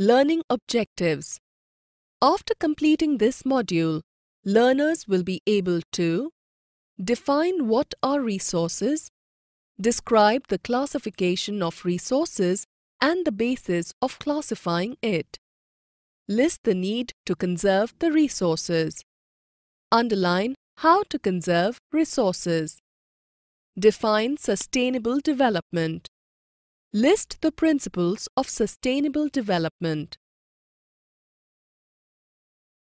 Learning objectives. After completing this module, learners will be able to define what are resources, describe the classification of resources and the basis of classifying it, list the need to conserve the resources, underline how to conserve resources, define sustainable development, list the principles of sustainable development.